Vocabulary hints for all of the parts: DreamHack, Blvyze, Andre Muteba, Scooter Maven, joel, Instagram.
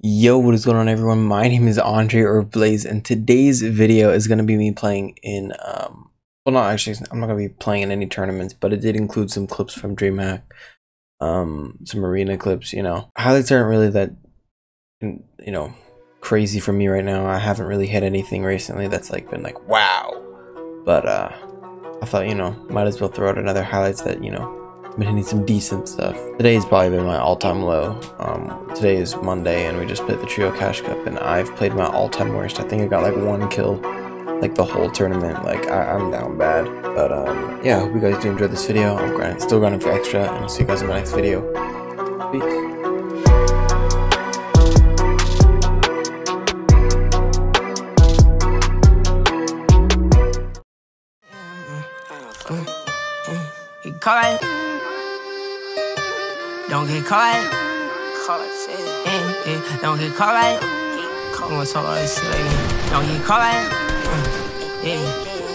Yo, what is going on, everyone? My name is Andre, or Blvyze, and today's video is going to be me playing in well, not actually, I'm not going to be playing in any tournaments, but it did include some clips from DreamHack, some arena clips. You know, highlights aren't really that, you know, crazy for me right now. I haven't really hit anything recently that's like been like wow, but I thought, you know, might as well throw out another highlights that, you know, been hitting some decent stuff. Today's probably been my all-time low. Today is Monday and we just played the Trio Cash Cup, and I've played my all-time worst. I think I got like one kill like the whole tournament. Like I'm down bad, but yeah, I hope you guys do enjoy this video. I'm still grinding for extra, and I'll see you guys in my next video. Peace. Get caught. Don't get caught. Don't get caught. Don't get caught.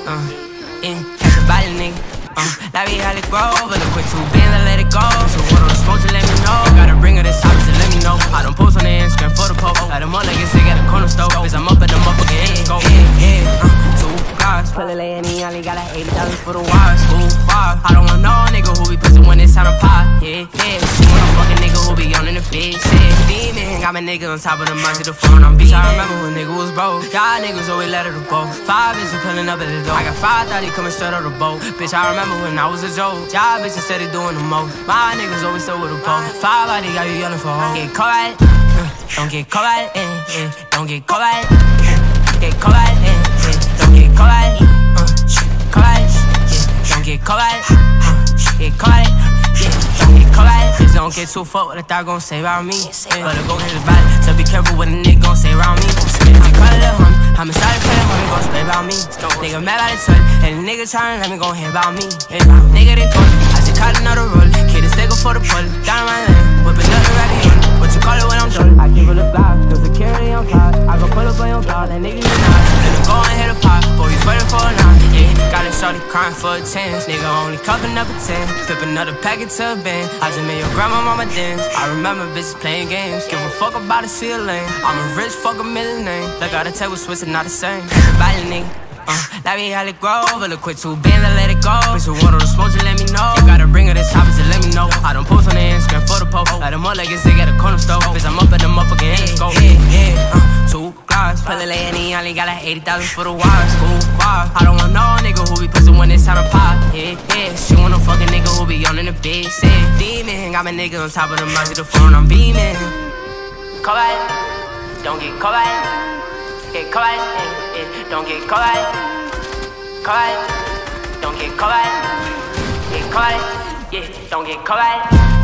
Catch a body, nigga. Now we had it grow, but look with 2 bands, I let it go. So what on the smoke to let me know? Gotta bring her this out to let me know. I don't post on the Instagram for the post. Light them up like it's sick at the corner store. Cause I'm up at the motherfucking go. Pulling in me, only got like $80 for the wires. Ooh, five. I don't want no nigga who be pussy when it's out of pie. Yeah, yeah. She want a fucking nigga who be on in the bed. Shit, demon. Got my nigga on top of the mic to the phone. I'm beat. I remember when nigga was broke. Y'all niggas always let her to boat. 5 is we pulling up at the door. I got 5 30 coming straight out the boat. Bitch, I remember when I was a joke. Y'all bitches said they doing the most. My niggas always still with a boat. 5 body got you yelling for home. Get caught. Don't get caught. Don't get caught. Get caught. Don't get caught, caught, yeah. Don't get caught, get caught, yeah. Don't get caught. Just don't get too fucked with a thought gon' say about me. But go hit his body, so be careful what a nigga gon' say around me. If you call it a homie, I'm inside for the homie gon' spray about me. Nigga mad about the toilet, and the nigga tryna let me gon' hear about me. Yeah. Nigga they call me, I just caught another roll. Kid this nigga for the pull, down my lane, whipping up the rabbit. What you call it when I'm done? I keep it a fly, no security on cloud. I go pull up on your block, that nigga you not. Go and hit a pop, boy, you sweating for a line, yeah. Got a shorty crying for a chance, nigga only cupping up a 10. Flip another packet to a bin, I just made your grandma mama dance. I remember bitches playing games, give a fuck about a ceiling. I'm a rich fucking millionaire, like all the table Swiss and not the same. It's a body, nigga, that be how it grow. But look quick, 2 bands, I let it go. Bitch, you want all the smoke, just let me know. You gotta bring her this topic, just let me know. I don't post on the Instagram for the post. Light them up like it's sick at a corner store. Bitch, I'm up at the motherfucking end, go. Pulling in me, only got like $80 for the wires. Ooh, five. I don't want no nigga who be pussy when it's out of pie. Yeah, yeah. She want a fucking nigga who be on in the bed. Say, demon. Got my nigga on top of the mic to the phone. I'm beaming. Caught. Don't get caught. Get caught. Don't get caught. Caught. Don't get caught. Get caught. Yeah. Don't get caught.